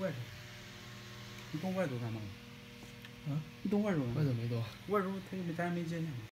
外头，你动外头干嘛？啊？你动外头？外头没动，外头他又没咱也没接呢。